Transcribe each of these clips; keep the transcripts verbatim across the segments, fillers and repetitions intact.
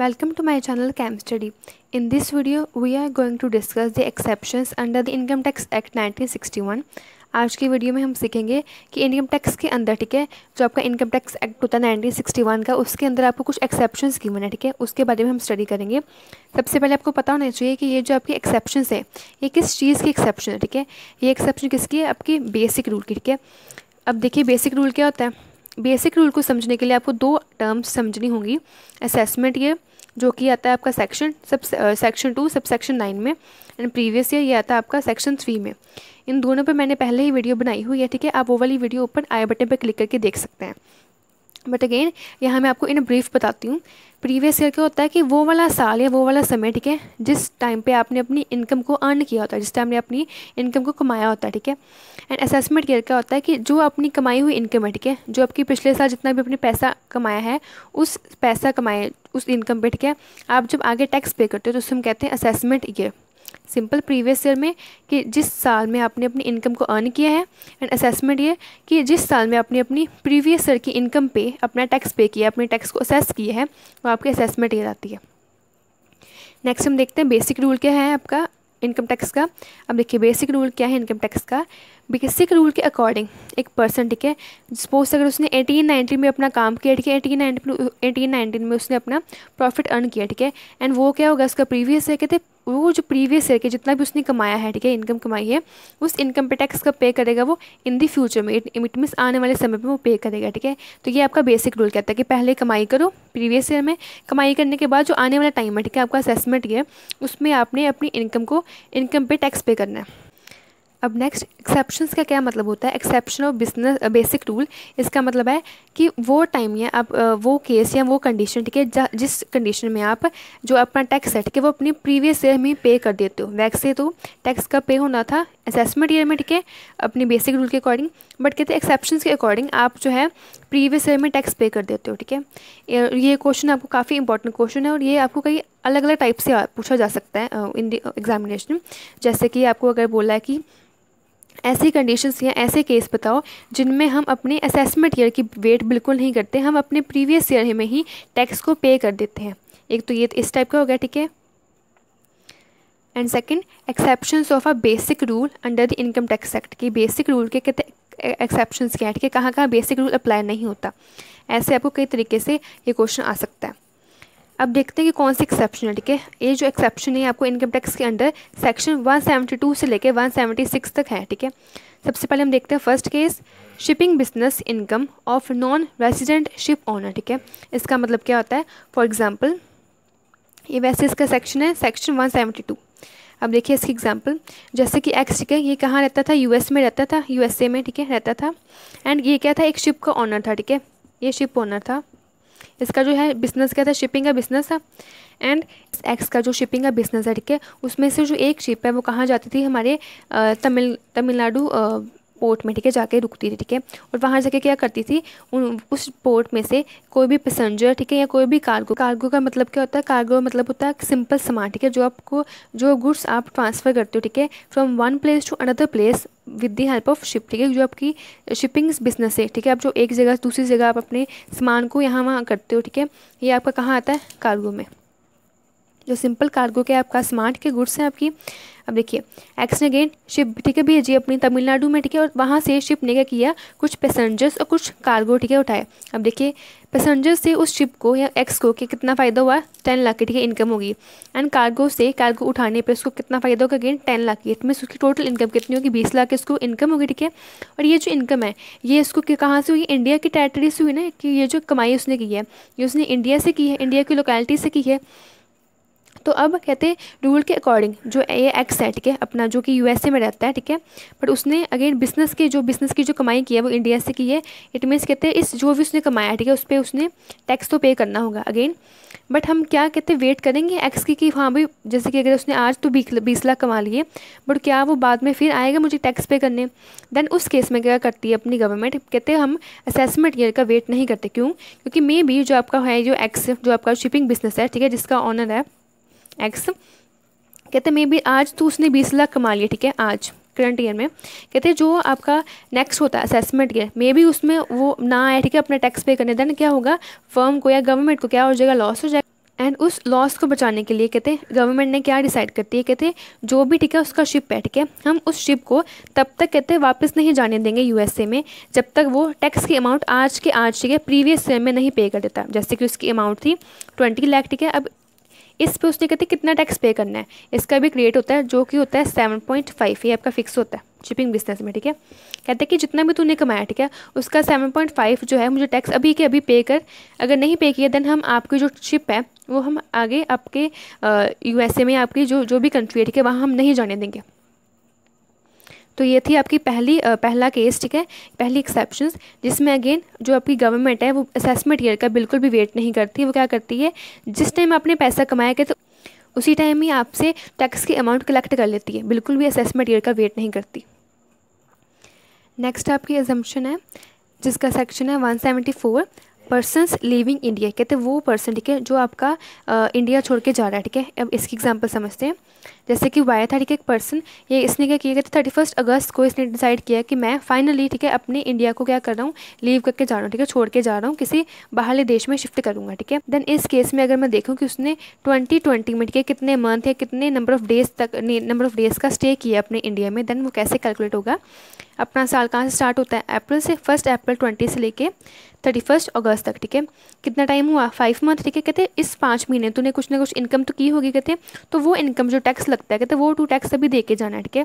Welcome to my channel Cam Study. In this video we are going to discuss the exceptions under the Income Tax Act nineteen sixty-one. आज की video में हम सीखेंगे कि income tax के अंदर, ठीक है, जो आपका इनकम टैक्स एक्ट होता है नाइनटीन सिक्सटी वन का, उसके अंदर आपको कुछ एक्सेप्शंस की है, ठीक है, उसके बारे में हम स्टडी करेंगे. सबसे पहले आपको पता होना चाहिए कि ये जो आपकी एक्सेप्शंस हैं ये किस चीज़ की एक्सेप्शन है, ठीक है. ये एक्सेप्शन किसकी है? आपकी बेसिक रूल की, ठीक है. अब देखिए बेसिक रूल क्या होता है. बेसिक रूल को समझने के लिए आपको दो टर्म्स समझनी होंगी. असेसमेंट ये जो कि आता है आपका section sub section two sub section nine में, एंड प्रीवियस ईयर ये आता है आपका सेक्शन थ्री में. इन दोनों पे मैंने पहले ही वीडियो बनाई हुई है, ठीक है. आप वो वाली वीडियो ऊपर आई बटन पे क्लिक करके देख सकते हैं. बट अगेन यहाँ मैं आपको इन ब्रीफ बताती हूँ. प्रीवियस ईयर क्या होता है कि वो वाला साल या वो वाला समय, ठीक है, जिस टाइम पे आपने अपनी इनकम को अर्न किया होता है, जिस टाइम ने अपनी इनकम को कमाया होता है, ठीक है. एंड असेसमेंट ईयर क्या होता है कि जो अपनी कमाई हुई इनकम है, ठीक है, जो आपकी पिछले साल जितना भी आपने पैसा कमाया है उस पैसा कमाए उस इनकम पे, ठीक है, आप जब आगे टैक्स पे करते हो तो उसे हम कहते हैं assessment year. Simple previous year में कि जिस साल में आपने अपनी इनकम को अर्न किया है, एंड असेसमेंट ईयर कि जिस साल में आपने अपनी प्रीवियस ईयर की इनकम पे अपना टैक्स पे किया, अपने टैक्स को असेस किया है, वो आपकी असेसमेंट ईयर आती है. नेक्स्ट हम देखते हैं बेसिक रूल क्या है आपका इनकम टैक्स का. अब देखिए बेसिक रूल क्या है इनकम टैक्स का. बेसिक रूल के अकॉर्डिंग एक पर्सन, ठीक है, सपोज अगर उसने एटीन नाइनटीन में अपना काम किया, ठीक है, एटीन नाइनटीन एटीन नाइनटीन में उसने अपना प्रॉफिट अर्न किया, ठीक है, एंड वो क्या होगा उसका प्रीवियस ईयर कहते वो जो प्रीवियस ईयर के जितना भी उसने कमाया है, ठीक है, इनकम कमाई है, उस इनकम पे टैक्स का पे करेगा वो इन दी फ्यूचर में, इट मीन्स आने वाले समय पे वो पे करेगा, ठीक है. तो ये आपका बेसिक रूल कहता है कि पहले कमाई करो प्रीवियस ईयर में, कमाई करने के बाद जो आने वाला टाइम है, ठीक है, आपका असेसमेंट ईयर, उसमें आपने अपनी इनकम को इनकम पे टैक्स पे करना है. अब नेक्स्ट एक्सेप्शंस का क्या मतलब होता है. Exception of business basic rule, इसका मतलब है कि वो टाइम या आप वो केस या वो कंडीशन, ठीक है, जिस कंडीशन में आप जो अपना टैक्स है, ठीक है, वो अपनी प्रीवियस ईयर में पे कर देते हो. वैसे तो टैक्स का पे होना था असेसमेंट ईयर में, ठीक है, अपनी बेसिक रूल के अकॉर्डिंग, बट कहते हैं एक्सेप्शंस के अकॉर्डिंग आप जो है प्रीवियस ईयर में टैक्स पे कर देते हो, ठीक है. ये क्वेश्चन आपको काफ़ी इंपॉर्टेंट क्वेश्चन है और ये आपको कई अलग अलग टाइप से पूछा जा सकता है इन द एग्जामिनेशन. जैसे कि आपको अगर बोला है कि ऐसी कंडीशंस या ऐसे केस बताओ जिनमें हम अपने असेसमेंट ईयर की वेट बिल्कुल नहीं करते, हम अपने प्रीवियस ईयर में ही टैक्स को पे कर देते हैं. एक तो ये इस टाइप का हो गया, ठीक है. And second exceptions of a basic rule under the income tax act, कि बेसिक रूल के कितने एक्सेप्शंस क्या है, ठीक है, कहाँ कहाँ बेसिक रूल अप्लाई नहीं होता. ऐसे आपको कई तरीके से ये क्वेश्चन आ सकता है. अब देखते हैं कि कौन सी एक्सेप्शन है, ठीक है. ये जो एक्सेप्शन है आपको इनकम टैक्स के under section one seventy two से लेकर वन सेवेंटी सिक्स तक है, ठीक है. सबसे पहले हम देखते हैं first case, shipping business income of non resident ship owner, ठीक है. इसका मतलब क्या होता है, फॉर एग्जांपल ये वैसे इसका सेक्शन है सेक्शन वन सेवेंटी टू. अब देखिए इसकी एग्जांपल, जैसे कि एक्स, ठीक है, ये कहाँ रहता था, यूएस में रहता था, यूएसए में, ठीक है, रहता था, एंड ये क्या था, एक शिप का ओनर था, ठीक है, ये शिप ओनर था. इसका जो है बिजनेस क्या था, शिपिंग का बिजनेस था, एंड एक्स का जो शिपिंग का बिजनेस है, ठीक है, उसमें से जो एक शिप है वो कहाँ जाती थी, हमारे तमिल तमिलनाडु पोर्ट में, ठीक है, जाके रुकती थी, ठीक है, और वहाँ जाके क्या करती थी, उन उस पोर्ट में से कोई भी पैसेंजर, ठीक है, या कोई भी कार्गो, कार्गो का मतलब क्या होता है, कार्गो मतलब होता है सिंपल सामान, ठीक है, जो आपको जो गुड्स आप ट्रांसफ़र करते हो, ठीक है, from one place to another place with the help of ship, ठीक है, जो आपकी शिपिंग बिजनेस है, ठीक है, आप जो एक जगह दूसरी जगह आप अपने सामान को यहाँ वहाँ करते हो, ठीक है, ये आपका कहाँ आता है, कार्गो में. जो सिंपल कार्गो के आपका स्मार्ट के गुड्स हैं आपकी. अब देखिए एक्स ने अगेन शिप, ठीक है, भेजी अपनी तमिलनाडु में, ठीक है, और वहाँ से शिप ने क्या किया, कुछ पैसेंजर्स और कुछ कार्गो, ठीक है, उठाए. अब देखिए पैसेंजर्स से उस शिप को या एक्स को कि कितना फ़ायदा हुआ, टेन लाख की, ठीक है, इनकम होगी, एंड कार्गो से कार्गो उठाने पर उसको कितना फ़ायदा होगा, अगेन टेन लाख की, इसमें उसकी टोटल इनकम कितनी होगी, बीस लाख की इसको इनकम होगी, ठीक है. और ये जो इनकम है ये इसको कहाँ से हुई, इंडिया की टेरिटरी से हुई ना, कि ये जो कमाई उसने की है ये उसने इंडिया से की है, इंडिया की लोकेलिटी से की है. तो अब कहते हैं रूल के अकॉर्डिंग जो ये एक्स है, ठीक है, अपना जो कि यूएसए में रहता है, ठीक है, बट उसने अगेन बिजनेस के जो बिजनेस की जो कमाई की है वो इंडिया से की है, इट मीन्स कहते हैं इस जो भी उसने कमाया, ठीक है, उस पर उसने टैक्स तो पे करना होगा अगेन. बट हम क्या कहते हैं वेट करेंगे एक्स की कि हाँ भाई, जैसे कि अगर उसने आज तो बीस लाख कमा लिए, बट क्या वो बाद में फिर आएगा मुझे टैक्स पे करने. देन उस केस में क्या करती है अपनी गवर्नमेंट, कहते हैं हम असेसमेंट ईयर का वेट नहीं करते. क्यों? क्योंकि मे बी जो आपका है जो एक्स जो आपका शिपिंग बिजनेस है, ठीक है, जिसका ऑनर है एक्स, कहते मे बी आज तो उसने बीस लाख कमा लिए, ठीक है, आज करंट ईयर में. कहते जो आपका नेक्स्ट होता है असेसमेंट ईयर, मे बी उसमें वो ना आए, ठीक है, अपना टैक्स पे करने, देन क्या होगा, फर्म को या गवर्नमेंट को क्या हो जाएगा, लॉस हो जाएगा. एंड उस लॉस को बचाने के लिए कहते हैं गवर्नमेंट ने क्या डिसाइड करती है, कहते हैं जो भी ठीक है उसका शिप बैठ के हम उस शिप को तब तक कहते हैं वापस नहीं जाने देंगे यूएसए में जब तक वो टैक्स की अमाउंट आज के आज ठीक है प्रीवियस ईयर में नहीं पे कर देता। जैसे कि उसकी अमाउंट थी ट्वेंटी लाख ठीक है, अब इस पे उसने कहते हैं कितना टैक्स पे करना है, इसका भी क्रिएट होता है जो कि होता है सेवन पॉइंट फाइव, ये आपका फिक्स होता है शिपिंग बिजनेस में ठीक है। कहते हैं कि जितना भी तूने कमाया ठीक है उसका सेवन पॉइंट फाइव जो है मुझे टैक्स अभी के अभी पे कर, अगर नहीं पे किया देन हम आपकी जो शिप है वो हम आगे आपके यूएसए में आपकी जो जो भी कंट्री है ठीक है वहाँ हम नहीं जाने देंगे। तो ये थी आपकी पहली पहला केस ठीक है, पहली एक्सेप्शंस, जिसमें अगेन जो आपकी गवर्नमेंट है वो असेसमेंट ईयर का बिल्कुल भी वेट नहीं करती, वो क्या करती है जिस टाइम आपने पैसा कमाया गया तो उसी टाइम ही आपसे टैक्स की अमाउंट कलेक्ट कर लेती है, बिल्कुल भी असेसमेंट ईयर का वेट नहीं करती। नेक्स्ट आपकी एजम्पशन है जिसका सेक्शन है one seventy four, persons living India, कहते हैं वो पर्सन ठीक है जो आपका आ, इंडिया छोड़ के जा रहा है ठीक है। अब इसकी एग्जांपल समझते हैं, जैसे कि वाया था ठीक है एक पर्सन, ये इसने क्या किया गया था थर्टी फर्स्ट अगस्त को इसने डिसाइड किया कि मैं फाइनली ठीक है अपने इंडिया को क्या कर रहा हूँ लीव करके जा रहा हूँ ठीक है, छोड़ के जा रहा हूँ किसी बाहरले देश में शिफ्ट करूँगा ठीक है। देन इस केस में अगर मैं देखूँ कि उसने ट्वेंटी ट्वेंटी में ठीक है कितने मंथ या कितने नंबर ऑफ डेज तक नंबर ऑफ डेज का स्टे किया अपने इंडिया में, देन वो कैसे कैलकुलेट होगा, अपना साल कहाँ से स्टार्ट होता है अप्रैल से, फर्स्ट अप्रैल ट्वेंटी से लेके थर्टी फर्स्ट अगस्त तक ठीक है, कितना टाइम हुआ फाइव मंथ ठीक है। कहते इस पाँच महीने तूने कुछ ना कुछ इनकम तो की होगी, कहते तो वो इनकम जो टैक्स लगता है कहते वो टू टैक्स अभी दे के जाना है ठीक है,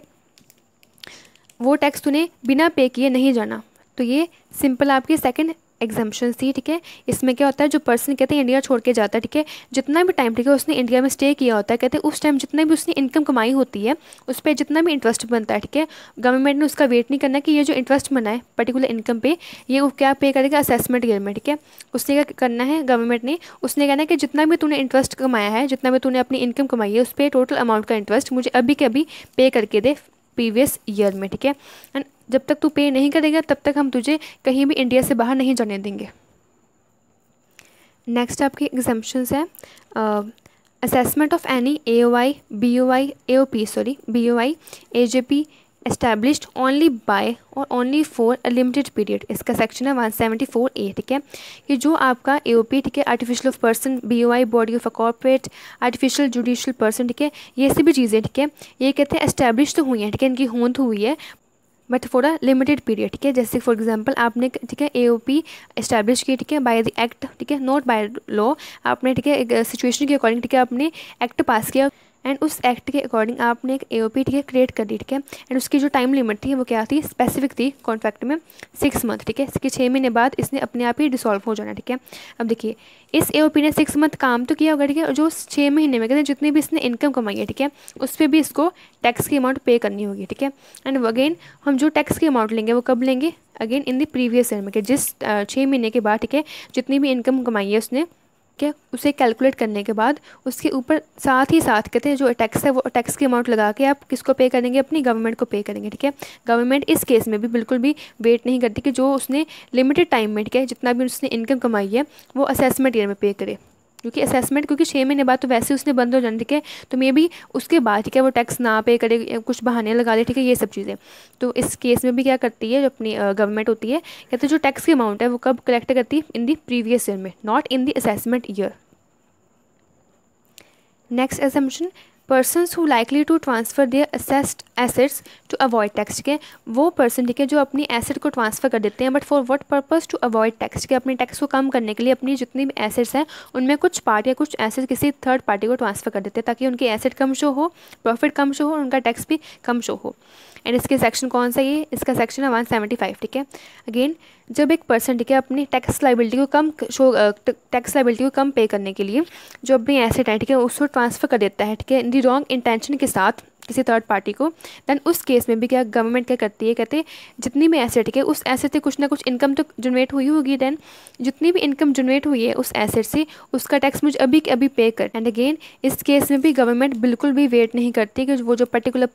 वो टैक्स तूने बिना पे किए नहीं जाना। तो ये सिंपल आपकी सेकंड एग्जाम्पशन थी ठीक है। इसमें क्या होता है जो पर्सन कहते हैं इंडिया छोड़ के जाता है ठीक है, जितना भी टाइम ठीक है उसने इंडिया में स्टे किया होता है कहते हैं उस टाइम जितना भी उसने इनकम कमाई होती है उस पर जितना भी इंटरेस्ट बनता है ठीक है, गवर्नमेंट ने उसका वेट नहीं करना कि ये जो इंटरेस्ट बना है पर्टिकुलर इनकम पे ये वो क्या पे करेगा असेसमेंट ईयर में ठीक है। उसने क्या करना है गवर्नमेंट ने, उसने कहना है कि जितना भी तूने इंटरेस्ट कमाया है जितना भी तूने अपनी इनकम कमाई है उस पर टोटल अमाउंट का इंटरेस्ट मुझे अभी के अभी पे करके दे प्रीवियस ईयर में ठीक है, एंड जब तक तू पे नहीं करेगा तब तक हम तुझे कहीं भी इंडिया से बाहर नहीं जाने देंगे। नेक्स्ट आपकी एग्जाम्पशंस है assessment of any AOI BOI AOP sorry BOI AJP established only by और only for a limited period, इसका सेक्शन है वन सेवेंटी फोर ए ठीक है, कि जो आपका एओपी ठीक है artificial of person BOI body of a corporate artificial judicial person ठीक है, ये सभी चीज़ें ठीक है ये कहते हैं एस्टैब्लिश तो हुई हैं ठीक है, इनकी होंद हुई है but for a limited period ठीक है। जैसे फॉर एग्जांपल आपने ठीक है एओपी एस्टैब्लिश की ठीक है बाय द एक्ट ठीक है नॉट बाय लॉ, आपने ठीक है सिचुएशन के अकॉर्डिंग ठीक है आपने एक्ट पास किया एंड उस एक्ट के अकॉर्डिंग आपने एक एओपी ठीक है क्रिएट कर दी ठीक है, एंड उसकी जो टाइम लिमिट थी वो क्या थी स्पेसिफिक थी कॉन्ट्रैक्ट में सिक्स मंथ ठीक है, इसके छः महीने बाद इसने अपने आप ही डिसॉल्व हो जाना ठीक है। अब देखिए इस एओपी ने सिक्स मंथ काम तो किया होगा ठीक है, और जो छः महीने में कहते हैं जितनी भी इसने इनकम कमाई है ठीक है उस पर भी इसको टैक्स की अमाउंट पे करनी होगी ठीक है, एंड अगेन हम जो टैक्स की अमाउंट लेंगे वो कब लेंगे again in the previous year में कि जिस छः महीने के बाद ठीक है जितनी भी इनकम कमाई है उसने क्या उसे कैलकुलेट करने के बाद उसके ऊपर साथ ही साथ कहते हैं जो टैक्स है वो टैक्स की अमाउंट लगा के आप किसको पे करेंगे अपनी गवर्नमेंट को पे करेंगे ठीक है। गवर्नमेंट इस केस में भी बिल्कुल भी वेट नहीं करती कि जो उसने लिमिटेड टाइम में ठीक है जितना भी उसने इनकम कमाई है वो असेसमेंट ईयर में पे करे, क्योंकि असेसमेंट क्योंकि छः महीने बाद तो वैसे उसने बंद हो जाना ठीक है, तो मे भी उसके बाद ठीक है वो टैक्स ना पे करे कुछ बहाने लगा ले ठीक है ये सब चीज़ें। तो इस केस में भी क्या करती है जो अपनी गवर्नमेंट होती है कहते हैं जो टैक्स की अमाउंट है वो कब कलेक्ट करती है इन दी प्रीवियस ईयर में not in the assessment year. Next assumption persons who likely to transfer their assessed assets to avoid tax ठीक है, वो पर्सन ठीक है जो अपनी एसेट को ट्रांसफ़र कर देते हैं but for what purpose to avoid tax के अपने टैक्स को कम करने के लिए अपनी जितनी भी एसेट्स हैं उनमें कुछ पार्ट या कुछ एसेट किसी थर्ड पार्टी को ट्रांसफ़र कर देते हैं ताकि उनकी एसेट कम शो हो प्रॉफिट कम शो हो और उनका टैक्स भी कम शो हो। एंड इसके सेक्शन कौन सा ये इसका सेक्शन है वन सेवेंटी फाइव ठीक है। अगेन जब एक पर्सन ठीक है अपनी टैक्स लाइबिलिटी को कम शो टैक्स लाइबिलिटी को कम पे करने के लिए जो अपनी एसेट है ठीक है उसको ट्रांसफ़र कर देता है ठीक है इन दी रॉन्ग इंटेंशन के साथ किसी थर्ड पार्टी को, दैन उस केस में भी क्या गवर्नमेंट क्या करती है कहते जितनी भी एसेट ठीक है उस एसेट से कुछ ना कुछ इनकम तो जनरेट हुई होगी, दैन जितनी भी इनकम जनरेट हुई है उस एसेट से उसका टैक्स मुझे अभी के अभी पे कर। एंड अगेन इस केस में भी गवर्नमेंट बिल्कुल भी वेट नहीं करती कि वो जो पर्टिकुलर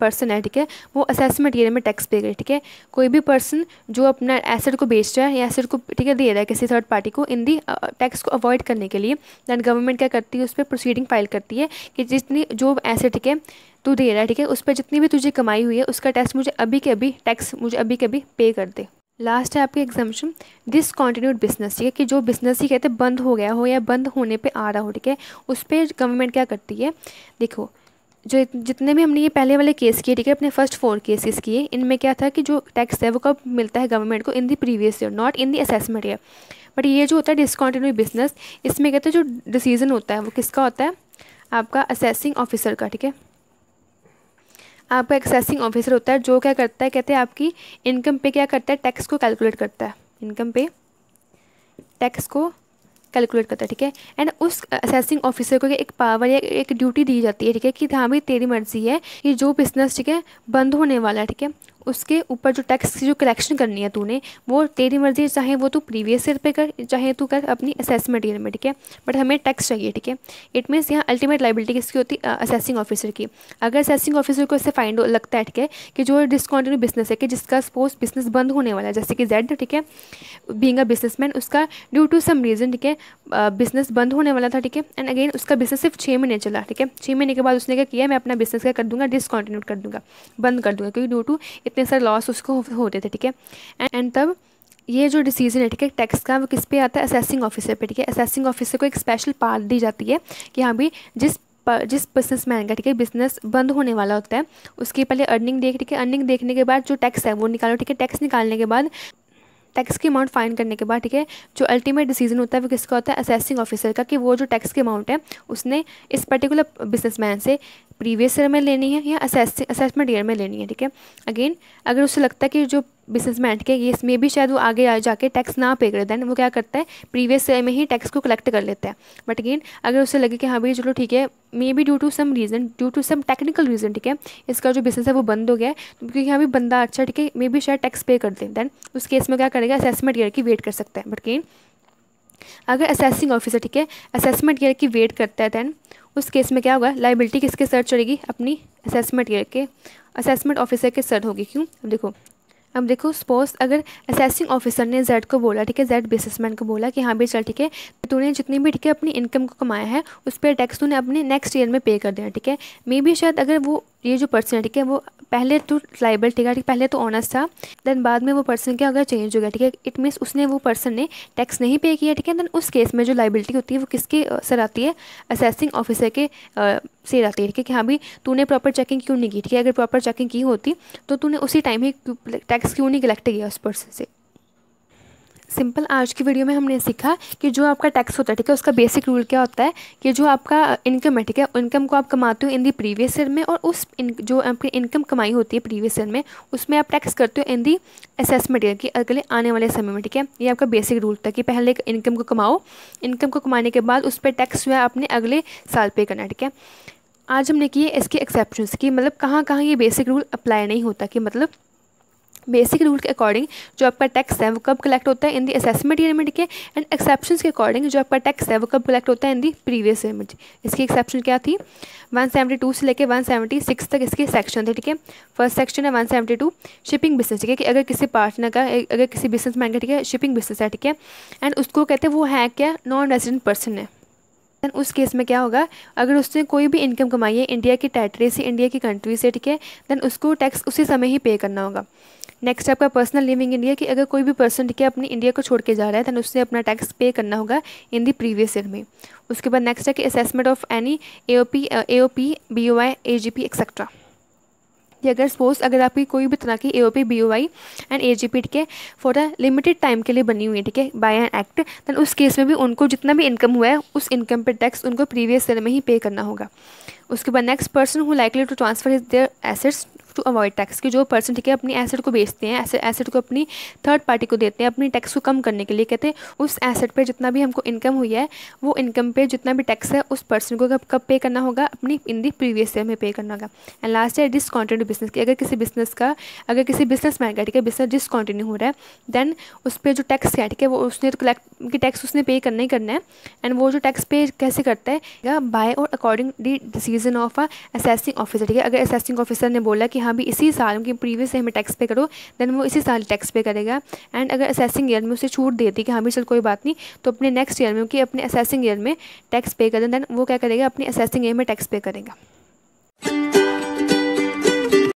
पर्सन है ठीक है वो असेसमेंट ईयर में टैक्स पे करे ठीक है। कोई भी पर्सन जो अपना एसेट को बेच रहा है या एसेट को ठीक है दे रहा है किसी थर्ड पार्टी को इन दी टैक्स को अवॉइड करने के लिए दैन गवर्नमेंट क्या करती है उस पर प्रोसीडिंग फाइल करती है कि जितनी जो एसेट ठीक है तू दे रहा है ठीक है उस पर जितनी भी तुझे कमाई हुई है उसका टैक्स मुझे अभी के अभी टैक्स मुझे अभी के अभी पे कर दे। लास्ट है आपकी एग्जाम्पशन डिसकॉन्टिन्यूड बिजनेस, ठीक है, कि जो बिजनेस ही कहते हैं बंद हो गया हो या बंद होने पे आ रहा हो, ठीक है, उस पर गवर्नमेंट क्या करती है, देखो जो जितने भी हमने ये पहले वाले केस किए, ठीक है, अपने फर्स्ट फोर केसेस किए, इनमें क्या था कि जो टैक्स है वो कब मिलता है गवर्नमेंट को, in the previous year, not in the assessment year. But ये जो होता है डिसकॉन्टिन्यूड बिजनेस, इसमें कहते हैं जो डिसीजन होता है वो किसका होता है, आपका असेसिंग ऑफिसर का, ठीक है, आपका एक्सेसिंग ऑफिसर होता है जो क्या करता है, कहते हैं आपकी इनकम पे क्या करता है, टैक्स को कैलकुलेट करता है, इनकम पे टैक्स को कैलकुलेट करता है, ठीक है। एंड उस असेसिंग ऑफिसर को एक पावर या एक ड्यूटी दी जाती है, ठीक है, कि हाँ भाई तेरी मर्जी है कि जो बिजनेस, ठीक है, बंद होने वाला है, ठीक है, उसके ऊपर जो टैक्स की जो कलेक्शन करनी है तूने वो तेरी मर्जी है, चाहे वो तू प्रीवियस ईयर पे कर, चाहे तू कर अपनी असेसमेंट ईयर में, ठीक है, बट हमें टैक्स चाहिए, ठीक है। इट मीन्स यहाँ अल्टीमेट लाइबिलिटी किसकी होती है, असेसिंग ऑफिसर की। अगर असेसिंग ऑफिसर को इससे फाइंड लगता है, ठीक है, कि जो डिसकॉन्टिन्यू बिजनेस है कि जिसका सपोज बिजनेस बंद होने वाला है, जैसे कि जेड, ठीक है, बीइंग अ बिजनेसमैन, उसका ड्यू टू सम रीज़न, ठीक है, बिजनेस बंद होने वाला था, ठीक है, एंड अगेन उसका बिजनेस सिर्फ छः महीने चला, ठीक है, छः महीने के बाद उसने क्या किया, मैं अपना बिजनेस क्या कर दूँगा, डिसकॉन्टिन्यू कर दूँगा, बंद कर दूँगा, क्योंकि ड्यू टू इतने सारे लॉस उसको होते थे, ठीक है। एंड तब ये जो डिसीजन है, ठीक है, टैक्स का, वो किस पे आता है, असेसिंग ऑफिसर पे, ठीक है। असेसिंग ऑफिसर को एक स्पेशल पावर दी जाती है कि हाँ भाई जिस पर जिस बिजनेसमैन का, ठीक है, बिजनेस बंद होने वाला होता है उसकी पहले अर्निंग देख, ठीक है, अर्निंग देखने के बाद जो टैक्स है वो निकालो, ठीक है, टैक्स निकालने के बाद टैक्स की अमाउंट फाइन करने के बाद, ठीक है, जो अल्टीमेट डिसीजन होता है वो किसका होता है, असेसिंग ऑफिसर का, कि वो जो टैक्स की अमाउंट है उसने इस पर्टिकुलर बिजनेसमैन से प्रीवियस ईयर में लेनी है या असेसिंग असेसमेंट ईयर में लेनी है, ठीक है। अगेन अगर उससे लगता है कि जो बिजनेसमैन, ठीक है, ये इसमें भी शायद वो आगे जाके टैक्स ना पे करे, दैन वो क्या करता है, प्रीवियस ईयर में ही टैक्स को कलेक्ट कर लेता है। बट अगेन अगर उसे लगे कि हाँ भाई चलो ठीक है, maybe due to some reason, due to some technical reason, ठीक है, इसका जो बिजनेस है वो बंद हो गया है, क्योंकि यहाँ भी बंदा अच्छा, ठीक है, मे बी शायद टैक्स पे कर दे, दैन उस केस में क्या करेगा, असेसमेंट ईयर की वेट कर सकता है। बट अगेन अगर असेसिंग ऑफिसर, ठीक है, असेसमेंट ईयर की वेट करता है, दैन उस केस में क्या होगा, लाइबिलिटी किसके सर चढ़ेगी, अपनी असेसमेंट ईयर के असेसमेंट ऑफिसर के सर होगी। क्यों, अब देखो अब देखो सपोज अगर असेसिंग ऑफिसर ने जेड को बोला, ठीक है, जेड बिजनेसमैन को बोला कि हाँ भाई चल ठीक है, तूने जितनी भी, ठीक है, अपनी इनकम को कमाया है उस पर टैक्स तूने अपने नेक्स्ट ईयर में पे कर देना, ठीक है। मे बी शायद अगर वो ये जो पर्सन है, ठीक है, वो पहले तो लाइबल, ठीक है, पहले तो ऑनस्ट था, दैन बाद में वो पर्सन क्या होगा, चेंज हो गया, ठीक है, इट मीन्स उसने वो पर्सन ने टैक्स नहीं पे किया, ठीक है, दैन उस केस में जो लाइबिलिटी होती है वो किसके सर आती है, असेसिंग ऑफिसर के सर आती है, ठीक है, कि हाँ भाई तूने प्रॉपर चेकिंग क्यों नहीं की, ठीक है, अगर प्रॉपर चेकिंग की होती तो तूने उसी टाइम ही टैक्स क्यों नहीं कलेक्ट किया उस पर्सन से। सिंपल, आज की वीडियो में हमने सीखा कि जो आपका टैक्स होता है, ठीक है, उसका बेसिक रूल क्या होता है कि जो आपका इनकम है, ठीक है, इनकम को आप कमाते हो इन दी प्रीवियस ईयर में, और उस इन, जो आपकी इनकम कमाई होती है प्रीवियस ईयर में उसमें आप टैक्स करते हो इन दी असेसमेंट ईयर की अगले आने वाले समय में, ठीक है। ये आपका बेसिक रूल था कि पहले इनकम को कमाओ, इनकम को कमाने के बाद उस पर टैक्स जो है आपने अगले साल पे करना है, ठीक है। आज हमने किए इसके एक्सेप्शंस की, मतलब कहाँ कहाँ ये बेसिक रूल अप्लाई नहीं होता, कि मतलब बेसिक रूल के अकॉर्डिंग जो आपका टैक्स है वो कब कलेक्ट होता है इन दी असेसमेंट ईयर में, ठीक है, एंड एक्सेप्शंस के अकॉर्डिंग जो आपका टैक्स है वो कब कलेक्ट होता है इन दी प्रीवियस ईयर में। इसकी एक्सेप्शन क्या थी, वन सेवेंटी टू से लेकर वन सेवेंटी सिक्स तक इसके सेक्शन थे, ठीक है। फर्स्ट सेक्शन है one seventy two shipping business, ठीक है, कि अगर किसी पार्टनर का, अगर किसी बिजनेसमैन का, ठीक है, शिपिंग बिजनेस है, ठीक है, एंड उसको कहते हैं वो है क्या, नॉन रेजिडेंट पर्सन है, दैन उस केस में क्या होगा, अगर उसने कोई भी इनकम कमाई है इंडिया की टेरिटरी से, इंडिया की कंट्री से, ठीक है, दैन उसको टैक्स उसी समय ही पे करना होगा। नेक्स्ट आपका पर्सनल लिविंग इंडिया, कि अगर कोई भी पर्सन, ठीक है, अपने इंडिया को छोड़ के जा रहा है दैन उसने अपना टैक्स पे करना होगा इन दी प्रीवियस ईयर में। उसके बाद नेक्स्ट है कि assessment of any AOP AOP BOI AGP etcetera, ये अगर सपोज अगर आपकी कोई भी तरह की एओपी बीओआई एंड एजीपी, ठीक है, फॉर अ लिमिटेड टाइम के लिए बनी हुई है, ठीक है, बाय एन एक्ट, दैन उस केस में भी उनको जितना भी इनकम हुआ है उस इनकम पर टैक्स उनको प्रीवियस ईयर में ही पे करना होगा। उसके बाद next person who likely to transfer their assets to avoid tax, कि जो पर्सन, ठीक है, अपनी एसेट को बेचते हैं, एसेट को अपनी थर्ड पार्टी को देते हैं अपनी टैक्स को कम करने के लिए, कहते हैं उस एसेट पे जितना भी हमको इनकम हुई है वो इनकम पे जितना भी टैक्स है उस पर्सन को कब कब पे करना होगा, अपनी इन दी प्रीवियस ईयर में पे करना होगा। एंड लास्ट है डिसकॉन्टिन्यू बिजनेस, की अगर किसी बिजनेस का अगर किसी बिजनेसमैन का, ठीक है, बिजनेस डिसकॉन्टिन्यू हो रहा है दैन उस पर जो टैक्स है, ठीक है, वो उसने तो कलेक्ट की टैक्स उसने पे करना ही करना है। एंड वो जो टैक्स पे कैसे करता है, बाय और according the decision of a assessing officer, ठीक है। अगर असेसिंग ऑफिसर ने बोला कि हाँ भी इसी साल की प्रीवियस ईयर में टैक्स पे करो, देन वो इसी साल टैक्स पे करेगा। एंड अगर असेसिंग ईयर में उसे छूट देती कि हाँ भी चल कोई बात नहीं, तो अपने नेक्स्ट ईयर में कि अपने असेसिंग ईयर में टैक्स पे करें, देन वो क्या करेगा, अपने असेसिंग ईयर में टैक्स पे करेगा।